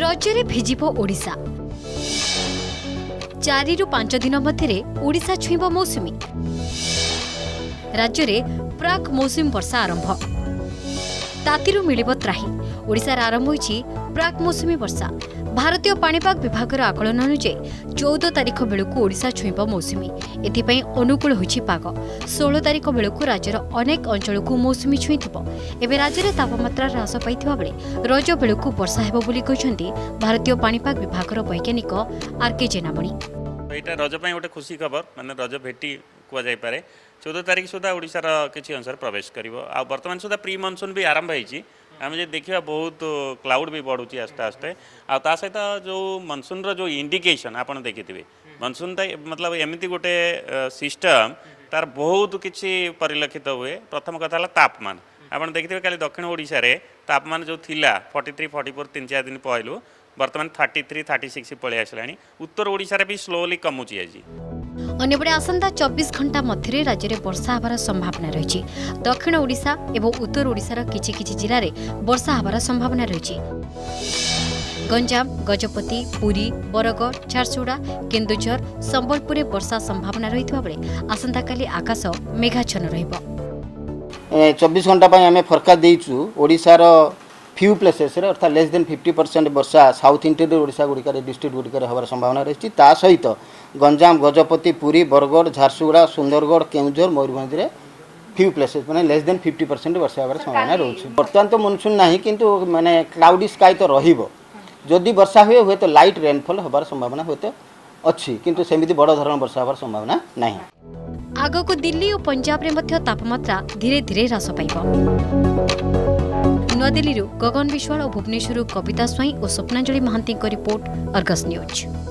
रजरे भिजिब ओडिशा। 4 ରୁ 5 दिन मध्य ओडिशा छुईब मौसुमी। राज्य में प्राक मौसुमी वर्षा आरंभ। तातीरू मिलिब त्राही। ओडिशार आरंभ होईछि प्राक मौसुमी वर्षा। भारतीय पाणिपाग विभागर आकलन अनुसार 14 तारीख बेलू ओडिशा छुईब मौसुमी। एथिपाई अनुकूल होईछि पाग। 16 तारीख बेलू राज्यर अनेक अंचल को मौसुमी छुईथिब। एबे राज्य में तापमात्रा ह्रास पाइथिबा बेले रज बेलू वर्षा हेबो बोली कहछन्ती भारतीय पाणिपाग विभागर वैज्ञानिक आरके जेनामणी। एटा रज पई ओटे खुशी खबर, माने रज भेटी कुआ जाय पारे। 14 तारीख सुधा ओडिशार किसी अंश प्रवेश करिवो। आ वर्तमान सुधा प्री मनसून भी आरंभ होईछि। आम जे देखिबा बहुत क्लाउड भी बढ़ुची आस्ते आस्ते। आ ता सहित जो मनसून रो जो इंडिकेशन आपण देखिथिबे, मनसून मतलब एमिति गोटे सिस्टम तार बहुत किसी परिलक्षित हुए। प्रथम कथा हला तापमान। आपण देखिथिबे खाली दक्षिण ओडिशा रे तापमान जो थिला 43 44 3-4 दिन पहिलु वर्तमान 33 36 पलि आसलानी। उत्तर ओडिशा रे भी स्लोली कमुची आजी। अन्यपटे आसंता 24 घंटा मध्य राज्य में वर्षा हबार संभावना रही। दक्षिण ओडिशा एवं उत्तर ओडिशार किछि किछि जिले में वर्षा हबार संभावना रही। गंजाम, गजपति, पुरी, बरगढ़, झारसुगुड़ा, केन्दुझर, संबलपुर में वर्षा संभावना रही। आसंता काली आकाश मेघाच्छन्न रहिबो। 24 घंटा पई हमें फोरकास्ट देइछु ओडिशार फ्यू प्लेसेस रे अर्थात लेस देन 50% वर्षा साउथ इंटीरियर ओडिशा गुड़िकार डिस्ट्रिक्ट गुड़िकार हबार संभावना रही। ता सहित गंजाम, गजपति, पुरी, बरगढ़, झारसुगुड़ा, सुंदरगढ़, केउंझर, मयूरभंज रे फ्यू प्लेसेस माने लेस देन 50% वर्षा हबार संभावना रही। बर्तमान तो मनसून नाही किंतु माने क्लाउडी स्काई तो रहिबो। जदि वर्षा हुए हुए तो लाइट रेनफॉल हबार संभावना होते अछि किंतु सेमिति बड़ धरण वर्षा हबार संभावना नाही। आगो को दिल्ली और पंजाब रे मध्य तापमात्रा धीरे धीरे ह्रास पाइबो। नूआदिल्ली गगन विश्वाल और भुवनेश्वर कविता स्वाई और Swapnanjali Mohanty report Argus news.